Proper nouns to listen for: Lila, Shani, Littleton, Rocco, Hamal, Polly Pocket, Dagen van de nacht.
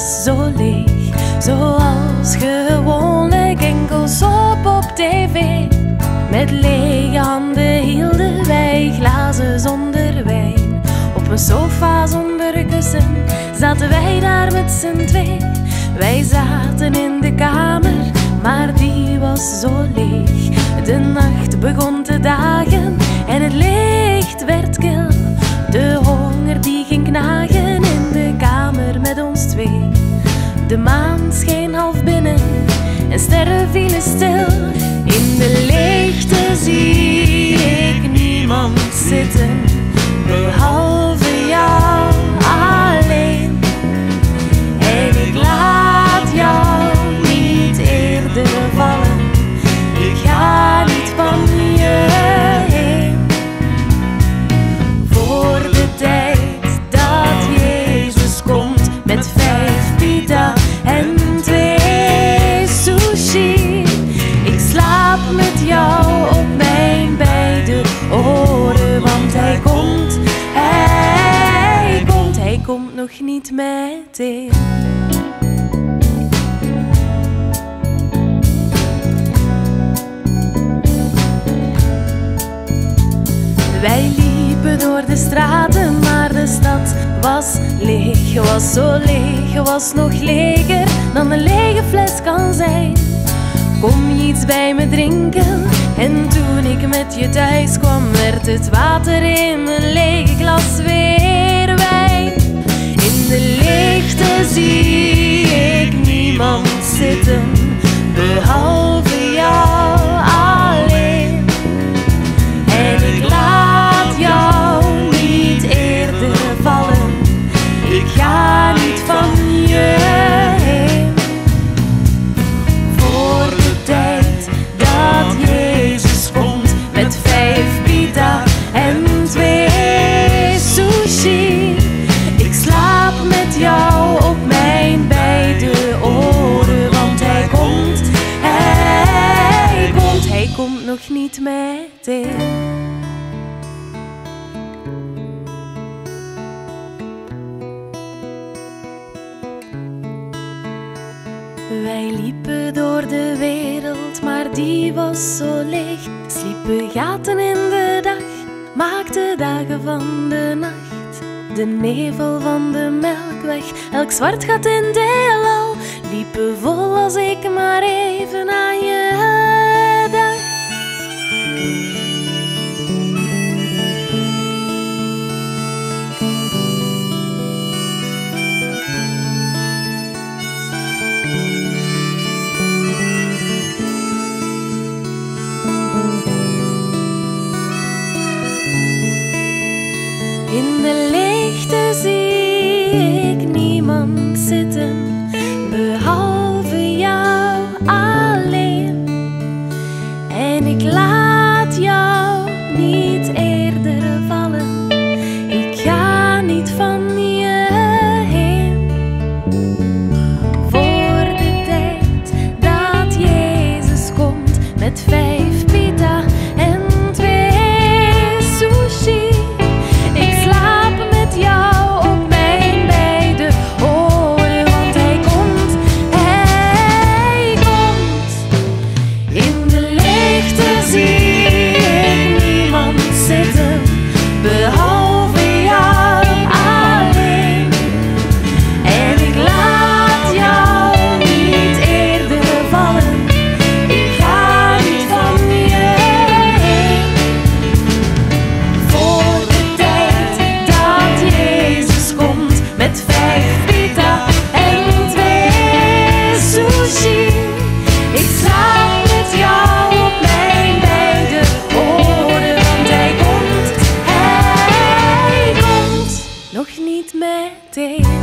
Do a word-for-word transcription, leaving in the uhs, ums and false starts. was zo leeg, zoals gewoonlijk, enkels op op tv. Met lege handen hielden wij glazen zonder wijn. Op een sofa zonder kussen zaten wij daar met z'n twee. Wij zaten in de kamer, maar die was zo leeg. De nacht begon te dagen en het licht werd kil. De honger die ging knagen in de kamer met ons twee. De maan scheen half binnen en sterren vielen stil. In de leegte zie ik niemand zitten, behalve jou alleen. En ik laat jou niet eerder vallen. Ik ga niet van je heen. Voor de tijd dat Jezus komt met vijf pita en twee sushi. Ik slaap met jou op mijn beide oren, want hij komt, hij komt, hij komt nog niet meteen. Wij liepen door de straten, maar de stad was leeg. Was zo leeg, was nog leger dan een lege fles kan zijn. Kom je iets bij me drinken? En toen ik met je thuis kwam, werd het water in een lege glas weer wijn. In de leegte zie ik niemand zitten, behalve jou alleen. En ik laat jou niet eerder vallen, ik ga niet van je heen. Voor de tijd dat Jezus komt met vijf pita en twee sushi. Ik slaap met jou op mijn beide oren, want hij komt, hij komt, hij komt nog niet meteen. Wij liepen door de wereld, maar die was zo leeg. Sliepen gaten in de dag, maakten dagen van de nacht. De nevel van de melkweg, elk zwart gat in het heelal, liepen vol als ik maar even aan je dacht. In de leegte zie ik niemand zitten, behalve jou alleen. En ik laat jou niet eerder vallen, ik ga niet van je heen. Voor de tijd dat Jezus komt met vijf pita en twee sushi. Nog niet meteen.